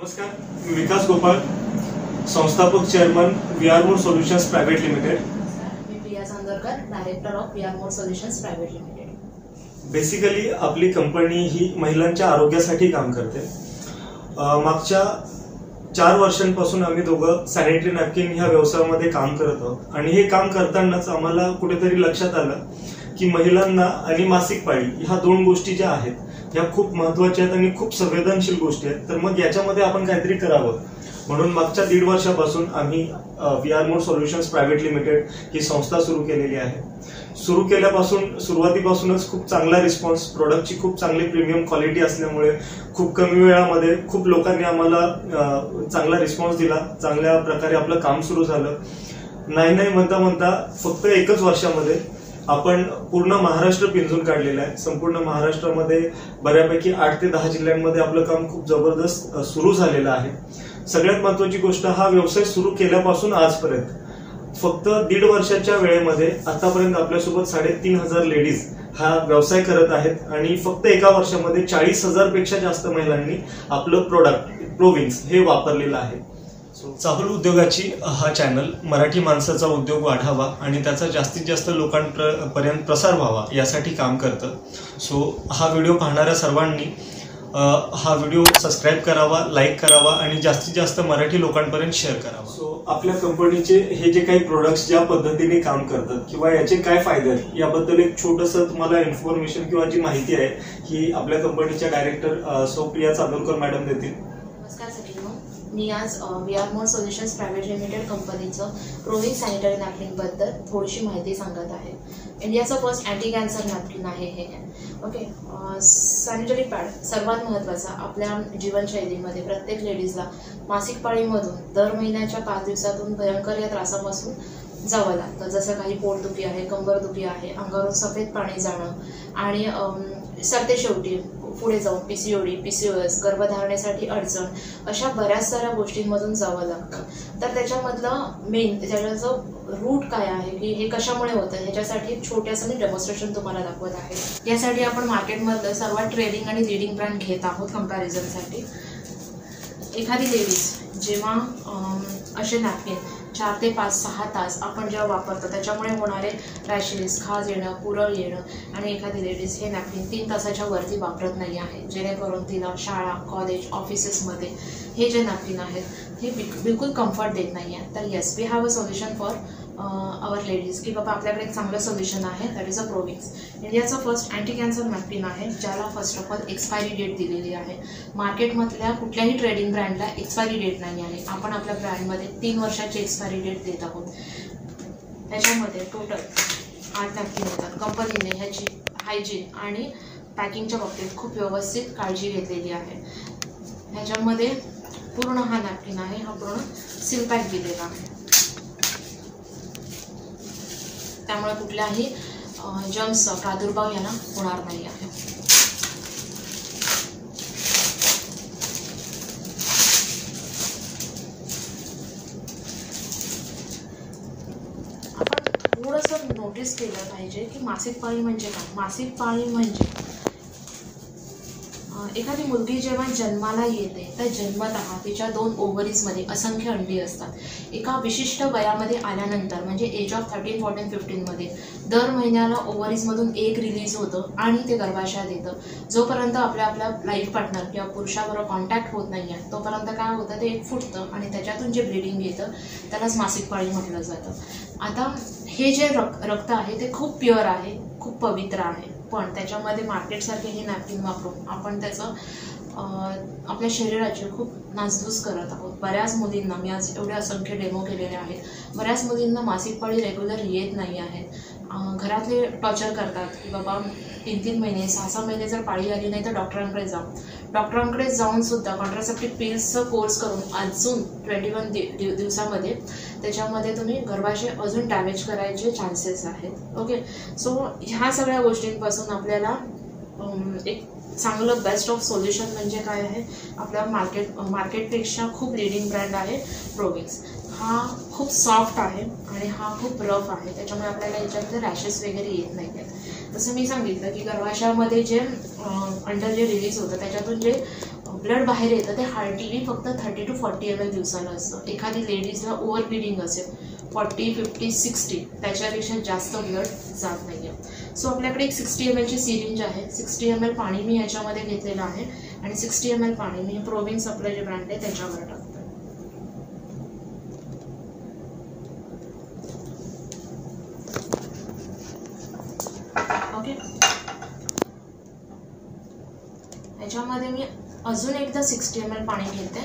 नमस्कार, मी विकास गोपाल, संस्थापक chairman VR More Solutions private limited. मी Priya Sandarkar, director of VR More Solutions private limited. Basically आपली company ही महिलांच्या आरोग्यासाठी काम करते। मागच्या 4 वर्षांपासून आम्ही दोघं सॅनिटरी नॅपकिन ह्या व्यवसायामध्ये काम करत आहोत आणि हे काम करतानाच आम्हाला कुठेतरी लक्षात आलं की महिलांना आणि मासिक पाळी ह्या 2 गोष्टी ज्या आहेत या खूप महत्त्वाच्या आहेत आणि खूप संवेदनशील गोष्टी आहेत। तर मग याच्यामध्ये आपण काहीतरी करावं म्हणून मागच्या 1.5 वर्षापासून आम्ही VR More Solutions private limited ही संस्था सुरू केलेली आहे। सुरू केल्यापासून सुरुवातीपासूनच खूप चांगला रिस्पॉन्स, प्रोडक्टची खूप चांगली प्रीमियम क्वालिटी असल्यामुळे खूप कमी वेळामध्ये खूप लोकांनी आम्हाला चांगला रिस्पॉन्स दिला, चांगल्या प्रकारे आपलं काम सुरू झालं। नाही म्हणता म्हणता फक्त 1च वर्षामध्ये आपण पूर्ण महाराष्ट्र पिंजून काढलेला आहे। संपूर्ण महाराष्ट्रामध्ये बऱ्यापैकी 8 ते 10 जिल्ह्यांमध्ये आपलं काम खूप जबरदस्त सुरू झालेलं आहे। सगळ्यात महत्त्वाची गोष्ट, हा व्यवसाय सुरू केल्यापासून आजपर्यंत फक्त 1.5 वर्षाच्या वेळेमध्ये आतापर्यंत आपल्यासोबत 3,500 लेडीज हा व्यवसाय करत आहेत आणि फक्त 1 वर्षामध्ये 40,000 पेक्षा जास्त महिलांनी आपलं प्रोडक्ट Pro Wings हे वापरलेलं आहे। चाहुल उद्योगाची हा चॅनल मराठी माणसाचा उद्योग वाढावा आणि त्याचा जास्तीत जास्त लोकांपर्यंत प्रसार व्हावा यासाठी काम करतं। हा व्हिडिओ पाहणाऱ्या सर्वांनी हा व्हिडिओ सबस्क्राइब करावा, लाईक करावा आणि जास्तीत जास्त मराठी लोकांपर्यंत शेअर करावा। आपल्या कंपनीचे हे जे काही प्रोडक्ट्स ज्या पद्धतीने काम करतात किंवा याचे काय फायदे आहेत याबद्दल एक छोटंसं तुम्हाला इन्फॉर्मेशन किंवा जी माहिती आहे ही आपल्या कंपनीच्या डायरेक्टर सोप्रिया चादोलकर मॅडम देतील। नमस्कार सगळ्यांना, मी आज VR More Solutions private limited कंपनीचं Pro Wings सॅनिटरी नॅपकिनबद्दल थोडीशी माहिती सांगत आहे। इंडियाचं फर्स्ट अँटी कॅन्सर नॅपकिन आहे हे। ओके, सॅनिटरी पॅड सर्वात महत्त्वाचा आपल्या जीवनशैलीमध्ये प्रत्येक लेडीजला मासिक पाळीमधून दर महिन्याच्या 5 दिवसातून भयंकर या त्रासापासून जावं लागतं। जसं काही पोटदुखी आहे, कंबरदुखी आहे, अंगावरून सफेद पाणी जाणं आणि सरते शेवटी पुढे जाऊन PCOD, PCOS, गर्भधारणेसाठी अडचण अशा बऱ्याच साऱ्या गोष्टींमधून जावं लागतं। तर त्याच्यामधलं मेन त्याच्याचं रूट काय आहे की हे कशामुळे होतं ह्याच्यासाठी एक छोट्यासं मी डेमॉन्स्ट्रेशन तुम्हाला दाखवत आहे। यासाठी आपण मार्केटमधलं सर्वात ट्रेंडिंग आणि लिडिंग ब्रँड घेत आहोत कम्पॅरिझनसाठी। एखादी लेडीज जेव्हा असे नॅपकिन 4 ते 5-6 तास आपण जेव्हा वापरतो त्याच्यामुळे होणारे रॅशेस, खाज येणं, पुरळ येणं आणि एखादी लेडीज हे नॅपकिन 3 तासाच्या वरती वापरत नाही आहे, जेणेकरून तिला शाळा, कॉलेज, ऑफिसेसमध्ये हे जे नॅपकिन आहेत हे बिलकुल कम्फर्ट देत नाही आहे। तर yes, we have a solution for our ladies की बाबा आपल्याकडे एक चांगलं सोल्युशन आहे, that is a Pro Wings। इंडियाचं फर्स्ट अँटी कॅन्सर नॅपकिन आहे ज्याला first of all expiry date दिलेली आहे। मार्केटमधल्या कुठल्याही ट्रेडिंग ब्रँडला एक्सपायरी डेट नाही आहे, आपण आपल्या ब्रँडमध्ये 3 वर्षाची एक्सपायरी डेट देत आहोत। त्याच्यामध्ये टोटल 8 नॅपकिन येतात। कंपनीने ह्याची हायजीन आणि पॅकिंगच्या बाबतीत खूप व्यवस्थित काळजी घेतलेली आहे। ह्याच्यामध्ये पूर्ण हा नॅपकिन आहे हा पूर्ण सील पॅक दिलेला आहे, त्यामुळे कुठल्याही जम्सचा प्रादुर्भाव यांना होणार नाही आहे। आपण थोडंसं नोटीस केलं पाहिजे की मासिक पाळी म्हणजे काय। मासिक पाळी म्हणजे एखादी मुलगी जेव्हा जन्माला येते तर जन्मतः तिच्या 2 ओव्हरीजमध्ये असंख्य अंडी असतात। एका विशिष्ट वयामध्ये आल्यानंतर म्हणजे एज ऑफ 13, 14, 15मध्ये दर महिन्याला ओव्हरीजमधून एक रिलीज होतं आणि ते गर्भाशयात येतं। जोपर्यंत आपल्या लाईफ पार्टनर किंवा पुरुषाबरोबर कॉन्टॅक्ट होत नाही आहे तोपर्यंत काय होतं, ते एक फुटतं आणि त्याच्यातून जे ब्लिडिंग येतं त्यालाच मासिक पाळी म्हटलं जातं। आता हे जे रक्त आहे ते खूप प्युअर आहे, खूप पवित्र आहे, पण त्याच्यामध्ये मार्केटसारखे हे नॅपकिन वापरून आपण त्याचं आपल्या शरीराची खूप नासधूस करत आहोत। बऱ्याच मुलींना, मी आज एवढे असंख्य डेमो केलेले आहेत, बऱ्याच मुलींना मासिक पाळी रेग्युलर येत नाही आहेत। घरातले टॉर्चर करतात की बाबा 3-3 महिने 6-6 महिने जर पाळी आली नाही तर डॉक्टरांकडे जाऊन सुद्धा कॉन्ट्रासेप्टिव्ह पिल्सचा कोर्स करून अजून 21 दिवसामध्ये त्याच्यामध्ये तुम्ही गर्भाशय अजून डॅमेज करायचे चान्सेस आहेत। ओके, सो ह्या सगळ्या गोष्टींपासून आपल्याला एक चांगलं बेस्ट ऑफ सोल्युशन म्हणजे काय आहे, आपल्या मार्केटपेक्षा खूप लिडिंग ब्रँड आहे Pro Wings। हा खूप सॉफ्ट आहे आणि हा खूप रफ आहे, त्याच्यामुळे आपल्याला याच्यामध्ये रॅशेस वगैरे येत नाही आहेत। जसं मी सांगितलं की गर्भाशयामध्ये जे अंडर जे रिलीज होतं त्याच्यातून जे ब्लड बाहेर येतं ते हार्टीने फक्त 30 to 40 ml दिवसाला असतं. एखादी लेडीजला ओव्हर ब्लीडिंग असेल 40, 50, 60 त्याच्यापेक्षा जास्त ब्लड जात नाही आहे. सो आपल्याकडे एक 60 ml ची सिरिंज आहे. 60 ml पाणी मी याच्यामध्ये घेतलेलं आहे आणि 60 ml पाणी मी प्रो विंग्स आपलं जे ब्रँड आहे त्याच्यावर टाकतो. याच्यामध्ये मी अजून एकदा 60 ml पाणी घेते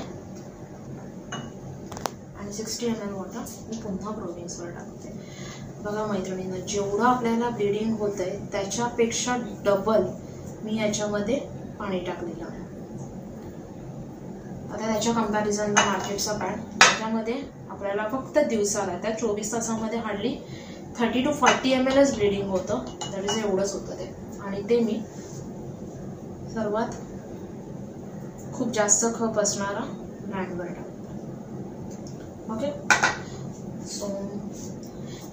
आणि 60 ml वॉटर मी पुन्हा प्रो विंग्सवर टाकते. बघा मैत्रिणींना, जेवढं आपल्याला ब्लीडिंग होतंय त्याच्यापेक्षा डबल मी याच्यामध्ये पाणी टाकलेलं आहे. आता त्याच्या कंपॅरिझनला मार्केटचा पॅड त्याच्यामध्ये आपल्याला फक्त दिवसाला त्या 24 तासामध्ये हार्डली 30 to 40 ml ब्लीडिंग होतं. तरी एवढंच होतं ते. आणि ते मी सर्वात खूप जास्त खप असणारा ब्रँडवर टाकतो. ओके, सो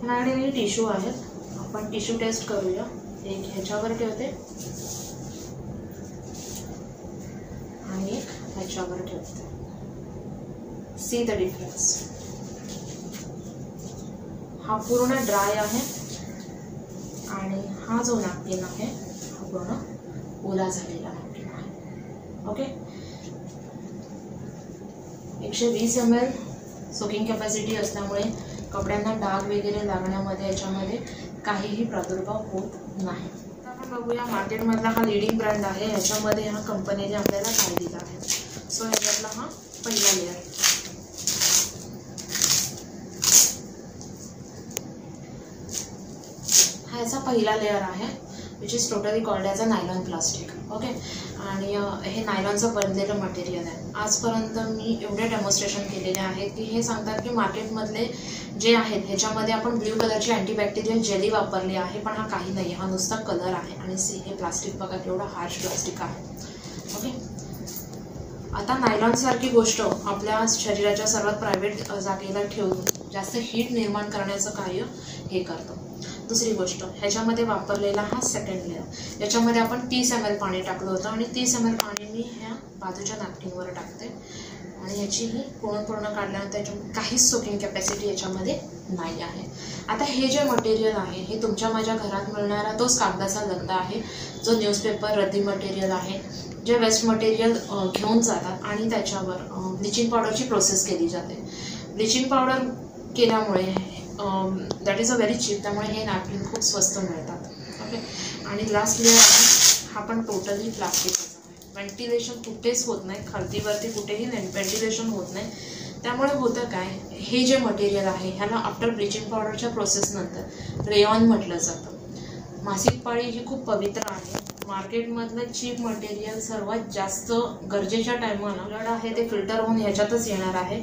माझ्याकडे टिश्यू आहेत, आपण टिश्यू टेस्ट करूया. एक ह्याच्यावर ठेवते आणि एक ह्याच्यावर ठेवते. See the difference. हा पूर्ण ड्राय आहे आणि हा जो नॅपकिन आहे हा पूर्ण ओला झालेला आहे. ओके, 120 ml सोकिंग कॅपॅसिटी असल्यामुळे कपड्यांना डाग वगैरे लागण्यामध्ये याच्यामध्ये काहीही प्रादुर्भाव होत नाही. आता आपण बघूया मार्केटमधला हा लीडिंग ब्रँड आहे, याच्यामध्ये ह्या कंपनीने आपल्याला काय दिला आहे. सो ह्याच्यातला हा पहिला लेअर आहे. हा याचा पहिला लेअर आहे which is totally called as a nylon plastic. Okay, आणि हे नायलॉनचं बनलेलं मटेरियल आहे. आजपर्यंत मी एवढे डेमॉन्स्ट्रेशन केलेले आहेत की हे सांगतात की मार्केटमधले जे आहेत ह्याच्यामध्ये आपण ब्ल्यू कलरची अँटीबॅक्टेरियल जेली वापरली आहे, पण हा काही नाही, हा नुसता कलर आहे. आणि सी हे प्लास्टिक बघा एवढं हार्श प्लास्टिक आहे. ओके, आता नायलॉनसारखी गोष्ट आपल्या शरीराच्या सर्वात प्रायव्हेट जागेला ठेवून जास्त हीट निर्माण करण्याचं कार्य हे करतं. दुसरी गोष्ट, ह्याच्यामध्ये वापरलेला हा सेकंड लेअर. याच्यामध्ये आपण 30 ml पाणी टाकलं होतं आणि 30 ml पाणी मी ह्या बाजूच्या नॅपकिनवर टाकते आणि याची ही कोण पूर्ण काढल्यानंतर याच्यामध्ये काहीच सोकिंग कॅपॅसिटी याच्यामध्ये नाही आहे. आता हे जे मटेरियल आहे हे तुमच्या माझ्या घरात मिळणारा तोच कागदाचा लगदा आहे जो न्यूजपेपर रद्दी मटेरियल आहे, जे वेस्ट मटेरियल घेऊन जातात आणि त्याच्यावर ब्लिचिंग पावडरची प्रोसेस केली जाते. ब्लिचिंग पावडर केल्यामुळे that is a very cheap, त्यामुळे हे नॅपकिन खूप स्वस्त मिळतात. ओके, आणि लास्ट लेअर आहे हा पण टोटली प्लास्टिकचा आहे. व्हेंटिलेशन कुठेच होत नाही, खालतीवरती कुठेही व्हेंटिलेशन होत नाही. त्यामुळे होतं काय, हे जे मटेरियल आहे ह्याला आफ्टर ब्लिचिंग पावडरच्या प्रोसेसनंतर रेयॉन म्हटलं जातं. मासिक पाळी ही खूप पवित्र आहे. मार्केटमधलं चीप मटेरियल सर्वात जास्त गरजेच्या टायमाला ब्लड आहे ते फिल्टर होऊन ह्याच्यातच येणार आहे,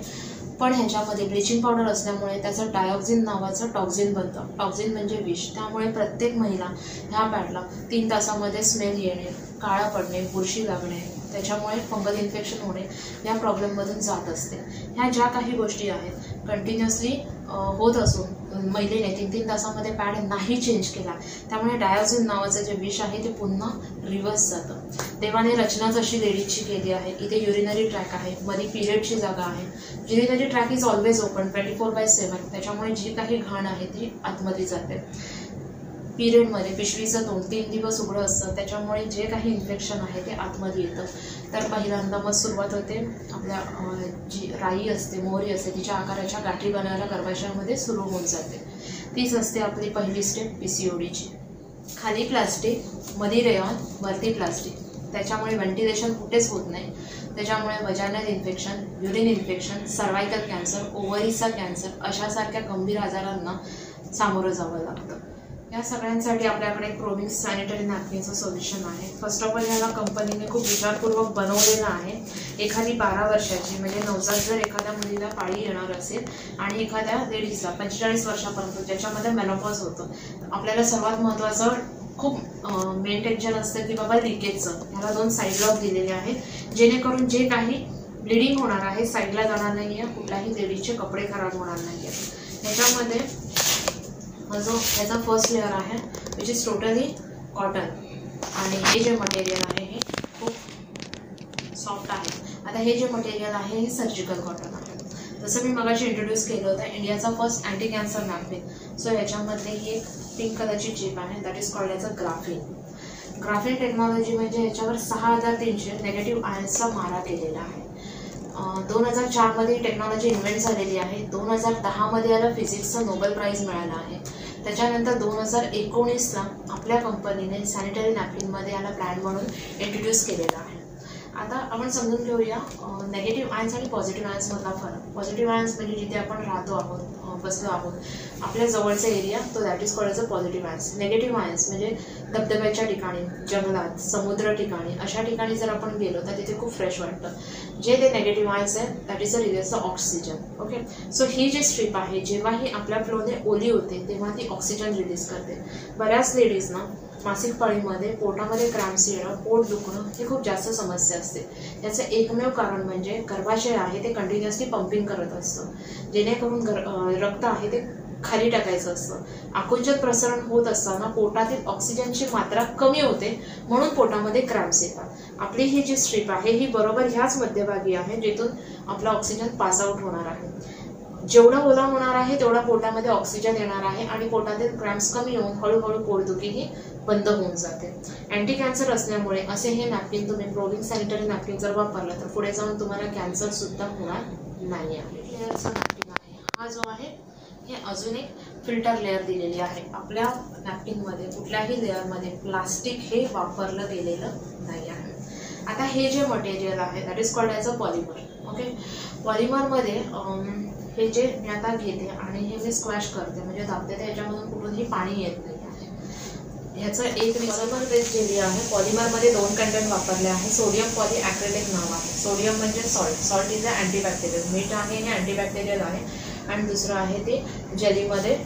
पण ह्याच्यामध्ये ब्लिचिंग पावडर असल्यामुळे त्याचं डायऑक्झिन नावाचं टॉक्झिन बनतं. टॉक्झिन म्हणजे विष. त्यामुळे प्रत्येक महिला ह्या पॅडला 3 तासामध्ये स्मेल येणे, काळा पडणे, बुरशी लागणे, त्याच्यामुळे फंगल इन्फेक्शन होणे या प्रॉब्लेममधून जात असते. ह्या ज्या काही गोष्टी आहेत कंटिन्युअसली होत असून महिलेने 3-3 तासामध्ये पॅड नाही चेंज केला त्यामुळे डायऑक्झिन नावाचं जे विष आहे ते पुन्हा रिव्हर्स जातं. देवाने रचना जशी लेडीजची केली आहे, इथे युरिनरी ट्रॅक आहे, मध्ये पिरियडची जागा आहे. Urinary track is always open 24/7, त्याच्यामुळे जी काही घाण आहे ती आतमध्ये जाते. पिरियडमध्ये पिशवीचं 2-3 दिवस उघडं असतं त्याच्यामुळे जे काही इन्फेक्शन आहे ते आतमध्ये येतं. तर पहिल्यांदा मग सुरुवात होते आपल्या जी राई असते, मोहरी असते, तिच्या आकाराच्या गाठी बनायला गर्भाशयामध्ये सुरू होऊन जाते. तीच असते आपली पहिली स्टेप PCODची. खाली प्लास्टिक, मधी रेयॉन, वरती प्लास्टिक. त्याच्यामुळे व्हेंटिलेशन कुठेच होत नाही, त्याच्यामुळे vaginal infection, urine infection, cervical cancer, ओव्हरीचा कॅन्सर अशासारख्या गंभीर आजारांना सामोरं जावं लागतं. या सगळ्यांसाठी आपल्याकडे प्रो विंग्स सॅनिटरी नॅपकिनचं सोल्युशन आहे. फर्स्ट ऑफ ऑल ह्याला कंपनीने खूप विचारपूर्वक बनवलेलं आहे. एखादी 12 वर्षाची म्हणजे नवजात जर एखाद्या मुलीला पाळी येणार असेल आणि एखाद्या लेडीजला 45 वर्षापर्यंत ज्याच्यामध्ये मेनोपॉज होतं, आपल्याला सर्वात महत्त्वाचं खूप मेन टेन्शन असतं की बाबा लिकेजचं. ह्याला 2 साईड लॉक दिलेले आहेत जेणेकरून जे काही ब्लिडिंग होणार आहे साईडला जाणार नाही आहे, कुठल्याही लेडीजचे कपडे खराब होणार नाही आहेत. ह्याच्यामध्ये ह्याचा फर्स्ट लेअर आहे विच इज टोटली कॉटन आणि हे जे मटेरियल आहे हे खूप सॉफ्ट आहे। आता हे जे मटेरियल आहे हे सर्जिकल कॉटन आहे, जसं मी मगाशी इंट्रोड्यूस केलं होतं इंडियाचा first anti cancer mapping. So याच्यामध्ये ही एक पिंक कलरची चिप आहे, that is called as a graphene. Graphene technology म्हणजे याच्यावर 6300 नेगेटिव्ह आयन्सचा मारा केलेला आहे। 2004 मध्ये ही टेक्नॉलॉजी इन्व्हेंट झालेली आहे। 2010 मध्ये याला फिजिक्सचा नोबेल प्राईज मिळाला आहे। त्याच्यानंतर 2019ला आपल्या कंपनीने सॅनिटरी नॅपकिनमध्ये याला ब्रँड म्हणून इंट्रोड्यूस केलेला आहे। आता आपण समजून घेऊया नेगेटिव्ह आयन्स आणि पॉझिटिव्ह आयन्समधला फरक। पॉझिटिव्ह आयन्स म्हणजे जिथे आपण राहतो आहोत, बसलो आहोत, आपल्या जवळचा एरिया, तो that is called as a positive ions. Negative ions म्हणजे धबधब्याच्या ठिकाणी, जंगलात, समुद्र ठिकाणी, अशा ठिकाणी जर आपण गेलो तर तिथे खूप फ्रेश वाटतं। जे ते नेगेटिव्ह आयन्स आहे that is a release of oxygen. Okay, so ही जी स्ट्रीप आहे जेव्हा ही आपल्या फ्लोने ओली होते तेव्हा ती ऑक्सिजन रिलीज करते। बऱ्याच लेडीजना मासिक पाळीमध्ये पोटामध्ये क्रॅम्प्स येणं, पोट दुखणं ही खूप जास्त समस्या असते। याचं एकमेव कारण म्हणजे गर्भाशय आहे ते कंटिन्युअसली पंपिंग करत असतं, जेणेकरून रक्त आहे ते खाली टाकायचं असतं। आकुंचन प्रसरण होत असताना पोटातील ऑक्सिजनची मात्रा कमी होते, म्हणून पोटामध्ये क्रॅम्प्स येतात। आपली ही जी स्ट्रीप आहे ही बरोबर ह्याच मध्यभागी आहे जिथून आपला ऑक्सिजन पास आउट होणार आहे। जेवढा ओला होणार आहे तेवढा पोटामध्ये ऑक्सिजन येणार आहे आणि पोटातील क्रॅम्प्स कमी होऊन हळूहळू पोटदुखी ही बंद होऊन जाते। अँटी कॅन्सर असल्यामुळे असे हे नॅपकिन तुम्ही प्रो विंग्स सॅनिटरी नॅपकिन जर वापरलं तर पुढे जाऊन तुम्हाला कॅन्सर सुद्धा होणार नाही आहे। लेअरचं नॅपकिन आहे हा जो आहे, हे अजून एक फिल्टर लेअर दिलेली आहे। आपल्या नॅपकिनमध्ये कुठल्याही लेअरमध्ये प्लास्टिक हे वापरलं गेलेलं नाही आहे। आता हे जे मटेरियल आहे that is called as a polymer. Okay, पॉलिमरमध्ये हे जे मी आता घेते आणि हे मी स्क्वॅश करते, म्हणजे दाबते तर ह्याच्यामधून कुठूनही पाणी येत नाही आहे। ह्याचं एक पॉलिमर बेस जेली आहे। पॉलिमरमध्ये 2 कंटेंट वापरले आहे, सोडियम पॉलीॲक्रेलिक नाव आहे। सोडियम म्हणजे salt, salt is a antibacterial, मीठ आहे हे अँटीबॅक्टेरियल आहे, आणि दुसरं आहे ते जेलीमध्ये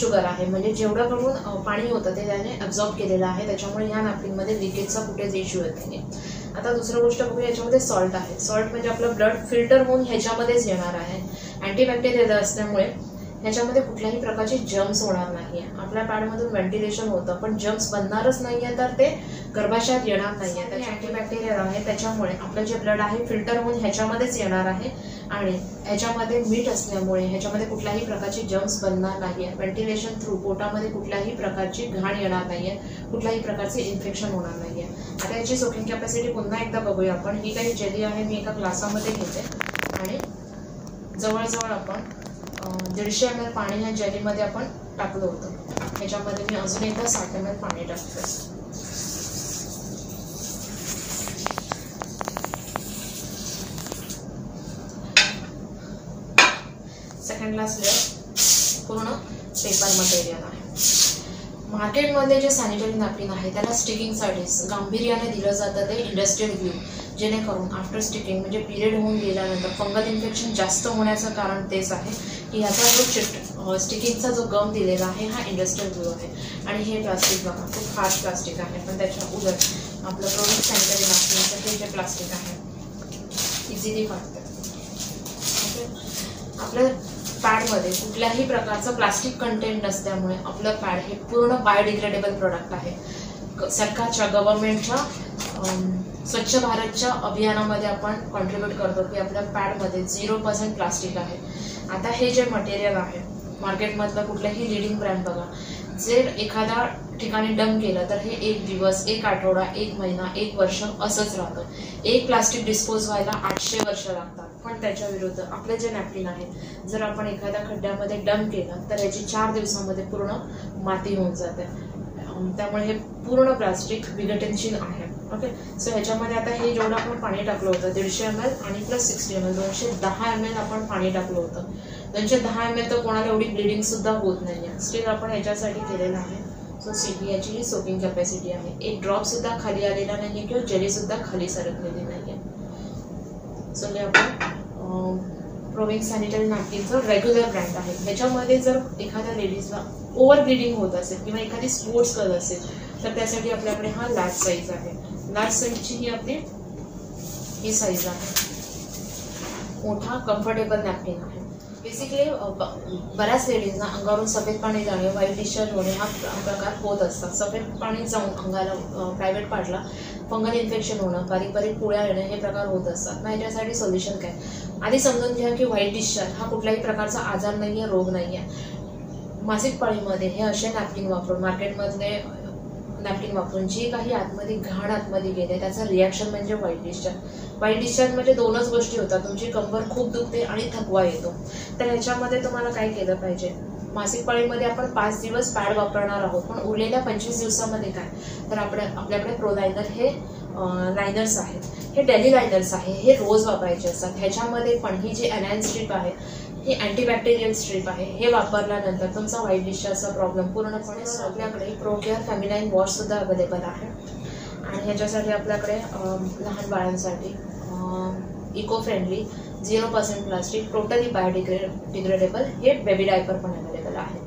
शुगर आहे, म्हणजे जेवढं करून पाणी होतं ते त्याने ॲब्झॉर्ब केलेलं आहे, त्याच्यामुळे ह्या नॅपकिनमध्ये लिकेजचा कुठेच इश्यू येत नाही। आता दुसरं गोष्ट बघूया, याच्यामध्ये सॉल्ट आहे। सॉल्ट म्हणजे आपलं ब्लड फिल्टर होऊन ह्याच्यामध्येच येणार आहे। अँटीबॅक्टेरियल असल्यामुळे ह्याच्यामध्ये कुठल्याही प्रकारचे जम्स होणार नाही आहे। आपल्या पॅडमधून व्हेंटिलेशन होतं पण जम्स बनणारच नाही आहे, तर ते गर्भाशयात येणार नाही आहे। त्याने अँटीबॅक्टेरियल आहे त्याच्यामुळे आपलं जे ब्लड आहे फिल्टर होऊन ह्याच्यामध्येच येणार आहे, आणि ह्याच्यामध्ये मीठ असल्यामुळे ह्याच्यामध्ये कुठल्याही प्रकारचे जम्स बनणार नाही आहे। व्हेंटिलेशन थ्रू पोटामध्ये कुठल्याही प्रकारची घाण येणार नाही आहे, कुठल्याही प्रकारचे इन्फेक्शन होणार नाही आहे। आता याची सोकिंग कॅपॅसिटी पुन्हा एकदा बघूया आपण। ही काही जेली आहे मी एका ग्लासामध्ये घेते आणि जवळजवळ आपण 150 ml पाणी ह्या जेलीमध्ये आपण टाकलं होतं, ह्याच्यामध्ये मी अजून एकदा 60 ml पाणी टाकते। सेकंड लास्ट लेअर पूर्ण पेपर मटेरियल आहे। मार्केटमध्ये जे सॅनिटरी नॅपकिन आहे त्याला स्टिकिंगसाठीच गांभीर्याने दिलं जातं ते इंडस्ट्रियल ग्लू, जेणेकरून आफ्टर स्टिकिंग म्हणजे पिरियड होऊन गेल्यानंतर फंगल इन्फेक्शन जास्त होण्याचं कारण तेच आहे की ह्याचा जो स्टिकिंगचा जो गम दिलेला आहे हा इंडस्ट्रियल ग्लू आहे। आणि हे प्लास्टिक बघा खूप हार्ड प्लास्टिक आहे, पण त्याच्या उलट आपलं प्रोडक्ट सॅनिटरी नॅपकिनचं हे जे प्लास्टिक आहे इझिली फाटतं। आपल्या पॅडमध्ये कुठल्याही प्रकारचं प्लास्टिक कंटेंट नसल्यामुळे आपलं पॅड हे पूर्ण बायोडिग्रेडेबल प्रोडक्ट आहे। सरकारच्या गव्हर्नमेंटच्या स्वच्छ भारतच्या अभियानामध्ये आपण कॉन्ट्रीब्यूट करतो की आपल्या पॅडमध्ये 0% प्लास्टिक आहे। आता हे जे मटेरियल आहे मार्केटमधलं कुठल्याही लीडिंग ब्रँड बघा, जर एखाद्या ठिकाणी डंप केलं तर हे एक दिवस, एक आठवडा, एक महिना, एक वर्ष असंच राहतं। एक प्लास्टिक डिस्पोज व्हायला 800 वर्ष लागतात, पण त्याच्या विरुद्ध आपलं जे नॅपकिन आहे जर आपण एखाद्या खड्ड्यामध्ये डंप केलं तर याची 4 दिवसामध्ये पूर्ण माती होऊन जाते, त्यामुळे हे पूर्ण प्लास्टिक विघटनशील आहे। ओके, सो ह्याच्यामध्ये आता हे जेवढं आपण पाणी टाकलं होतं 150 ml आणि प्लस 60 ml 210 ml आपण पाणी टाकलं होतं। 210 ml तर कोणाला एवढी ब्लिडिंगसुद्धा होत नाही आहे, स्टील आपण ह्याच्यासाठी केलेलं आहे। सो याची ही सोकिंग कॅपॅसिटी आहे, एक ड्रॉपसुद्धा खाली आलेला नाही आहे किंवा जेलीसुद्धा खाली सरकलेली नाही आहे। सो हे आपण प्रो विंग्स सॅनिटरी नॅपकिनचं रेग्युलर ब्रँड आहे। ह्याच्यामध्ये जर एखाद्या लेडीजला ओव्हर ब्लिडिंग होत असेल किंवा एखादी स्पोर्ट्स करत असेल तर त्यासाठी आपल्याकडे हा लार्ज साईज आहे। लार्ज साईजची ही आपली ही साईज आहे, मोठा कम्फर्टेबल नॅपकिन आहे। बेसिकली बऱ्याच लेडीजना अंगावरून सफेद पाणी जाणे, व्हाईट डिस्चार्ज होणे हा प्रकार होत असतात। सफेद पाणी जाऊन अंगाला प्रायव्हेट पार्टला फंगल इन्फेक्शन होणं, बारीक बारीक पुळ्या येणं हे प्रकार होत असतात ना. याच्यासाठी सोल्युशन काय, आधी समजून घ्या की व्हाईट डिस्चार्ज हा कुठल्याही प्रकारचा आजार नाही आहे, रोग नाही आहे. मासिक पाळीमध्ये हे असे नॅपकिन वापरून, मार्केटमधले नॅपकिन वापरून जी काही आतमध्ये घाण आतमध्ये गेले त्याचं रिॲक्शन म्हणजे व्हाईट डिस्चार्ज. व्हाईट डिस्चार्ज म्हणजे दोनच गोष्टी होतात, तुमची कंबर खूप दुखते आणि थकवा येतो. तर ह्याच्यामध्ये तुम्हाला काय केलं पाहिजे, मासिक पाळीमध्ये आपण 5 दिवस पॅड वापरणार आहोत, पण उरलेल्या 25 दिवसामध्ये काय, तर आपल्याकडे प्रो लायनर हे लायनर्स आहेत, हे डेली लायनर्स आहे, हे रोज वापरायचे असतात. ह्याच्यामध्ये पण ही जी अनायन स्ट्रीप आहे ही अँटीबॅक्टेरियल स्ट्रीप आहे, हे वापरल्यानंतर तुमचा व्हाईट डिस्चार्जचा प्रॉब्लेम पूर्णपणे आपल्याकडे प्रोकेअर फॅमिलाईन वॉशसुद्धा अवेलेबल आहे. आणि ह्याच्यासाठी आपल्याकडे लहान बाळांसाठी eco friendly 0% plastic totally biodegradable हे बेबी डायपर पण अवेलेबल आहे.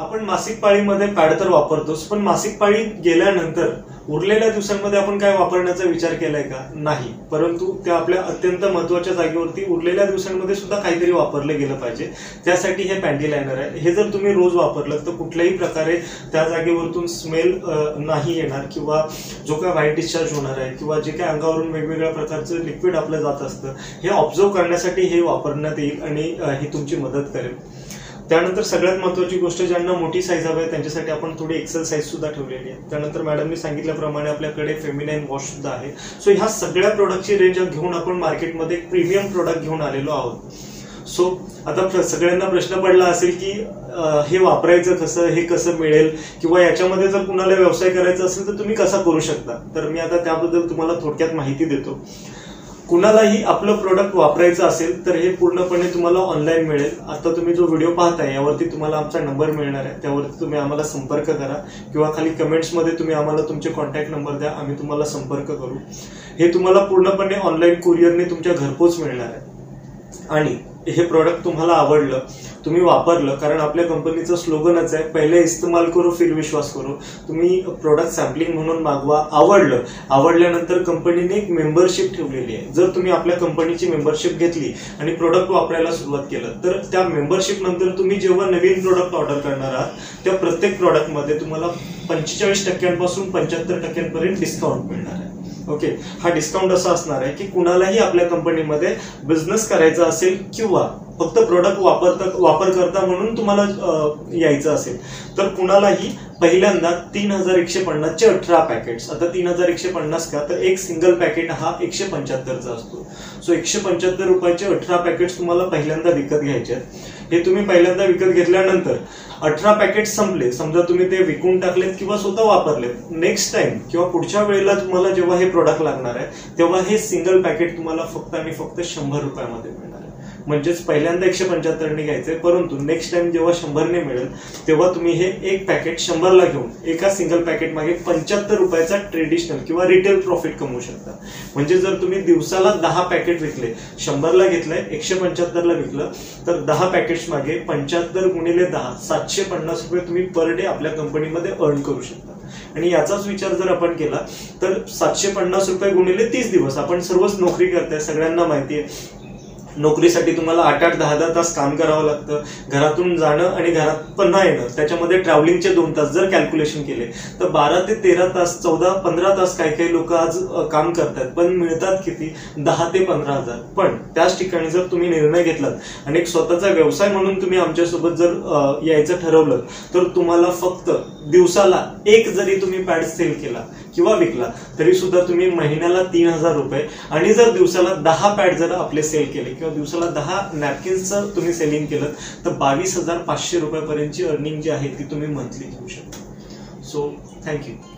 आपण मासिक पाळीमध्ये पॅड तर वापरतोच, पण मासिक पाळी गेल्यानंतर उरलेल्या दिवसांमध्ये आपण काय वापरण्याचा विचार केलाय का, नाही. परंतु त्या आपल्या अत्यंत महत्वाच्या जागेवरती उरलेल्या दिवसांमध्ये सुद्धा काहीतरी वापरलं गेलं पाहिजे. त्यासाठी हे पॅन्डी लायनर आहे, हे जर तुम्ही रोज वापरलं तर कुठल्याही प्रकारे त्या जागेवरतून स्मेल नाही येणार, किंवा जो काय व्हाईट डिस्चार्ज होणार आहे किंवा जे काय अंगावरून वेगवेगळ्या प्रकारचं लिक्विड आपलं जात असतं हे ऑब्झर्व करण्यासाठी हे वापरण्यात येईल आणि ही तुमची मदत करेल. त्यानंतर सगळ्यात महत्त्वाची गोष्ट, ज्यांना मोठी साईज हवी आहे त्यांच्यासाठी आपण थोडी एक्सेल साईजसुद्धा ठेवलेली आहे. त्यानंतर मॅडमने सांगितल्याप्रमाणे आपल्याकडे फेमिनाईन वॉशसुद्धा आहे. सो ह्या सगळ्या प्रोडक्टची रेंज घेऊन आपण मार्केटमध्ये एक प्रीमियम प्रोडक्ट घेऊन आलेलो आहोत. सो आता सगळ्यांना प्रश्न पडला असेल की हे वापरायचं कसं, हे कसं मिळेल, किंवा याच्यामध्ये जर कुणाला व्यवसाय करायचा असेल तर तुम्ही कसा करू शकता. तर मी आता त्याबद्दल तुम्हाला थोडक्यात माहिती देतो. कुणालाही आपलं प्रोडक्ट वापरायचं असेल तर हे पूर्णपणे तुम्हाला ऑनलाईन मिळेल. आता तुम्ही जो व्हिडिओ पाहताय यावरती तुम्हाला आमचा नंबर मिळणार आहे, त्यावरती तुम्ही आम्हाला संपर्क करा किंवा खाली कमेंट्समध्ये तुम्ही आम्हाला तुमचे कॉन्टॅक्ट नंबर द्या, आम्ही तुम्हाला संपर्क करू. हे तुम्हाला पूर्णपणे ऑनलाईन कुरिअरने तुमच्या घरपोच मिळणार आहे. आणि हे प्रोडक्ट तुम्हाला आवडलं, तुम्ही वापरलं, कारण आपल्या कंपनीचं स्लोगनच आहे पहिले इस्तेमाल करो फिर विश्वास करो. तुम्ही प्रोडक्ट सॅम्पलिंग म्हणून मागवा, आवडलं, आवडल्यानंतर कंपनीने एक मेंबरशिप ठेवलेली आहे. जर तुम्ही आपल्या कंपनीची मेंबरशिप घेतली आणि प्रोडक्ट वापरायला सुरुवात केलं तर त्या मेंबरशिप नंतर तुम्ही जेव्हा नवीन प्रोडक्ट ऑर्डर करणार आहात त्या प्रत्येक प्रॉडक्टमध्ये तुम्हाला 45% पासून 75% डिस्काउंट मिळणार आहे. ओके, हा डिस्काउंट असा असणार आहे की कुणालाही आपल्या कंपनीमध्ये बिझनेस करायचा असेल किंवा फक्त प्रोडक्ट वापरकर्ता म्हणून तुम्हाला यायचं असेल तर कुणालाही पहिल्यांदा 3150चे 18 पॅकेट्स, आता 3150 का तर एक सिंगल पॅकेट हा 175चा असतो. सो 175 रुपयाचे 18 पॅकेट्स तुम्हाला पहिल्यांदा विकत घ्यायचे आहेत. हे तुम्ही पहिल्यांदा विकत घेतल्यानंतर 18 पॅकेट संपले, समजा तुम्ही ते विकून टाकलेत किंवा स्वतः वापरलेत, नेक्स्ट टाइम किंवा पुढच्या वेळेला तुम्हाला जेव्हा हे प्रोडक्ट लागणार आहे तेव्हा हे सिंगल पॅकेट तुम्हाला फक्त आणि फक्त 100 रुपयामध्ये मिळणार आहे. म्हणजेच पहिल्यांदा 175ने घ्यायचे, परंतु नेक्स्ट टाइम जेव्हा 100ने मिळेल तेव्हा तुम्ही हे एक पॅकेट 100ला घेऊन एका सिंगल पॅकेट मागे 75 रुपयाचा ट्रेडिशनल किंवा रिटेल प्रॉफिट कमवू शकता. म्हणजे जर तुम्ही दिवसाला 10 पॅकेट विकले, 100ला घेतलंय 175ला विकलं तर 10 पॅकेट्स मागे 75 गुणिले 10 750 रुपये तुम्ही पर डे आपल्या कंपनीमध्ये अर्न करू शकता. आणि याचाच विचार जर आपण केला तर 750 रुपये गुणिले 30 दिवस, आपण सर्वच नोकरी करताय, सगळ्यांना माहिती आहे नोकरीसाठी तुम्हाला 8-8, 10-10 काम करावं लागतं, घरातून जाणं आणि घरात पुन्हा येणं, त्याच्यामध्ये ट्रॅव्हलिंगचे 2 तास जर कॅल्क्युलेशन केले तर 12 ते 13 तास, 14-15 तास काही काही लोक आज काम करतात, पण मिळतात किती 10 ते 15 हजार. पण त्याच ठिकाणी जर तुम्ही निर्णय घेतलात आणि एक स्वतःचा व्यवसाय म्हणून तुम्ही आमच्यासोबत जर यायचं ठरवलं तर तुम्हाला फक्त दिवसाला एक जरी तुम्ही पॅड सेल केला किंवा विकला तरी सुद्धा तुम्ही महिन्याला 3000 रुपये, आणि जर दिवसाला 10 पॅड जर आपले सेल केले किंवा दिवसाला 10 नॅपकिन्सचं तुम्ही सेलिंग केलं तर 22,500 रुपयापर्यंतची अर्निंग जी आहे ती तुम्ही मंथली घेऊ शकता. So thank you.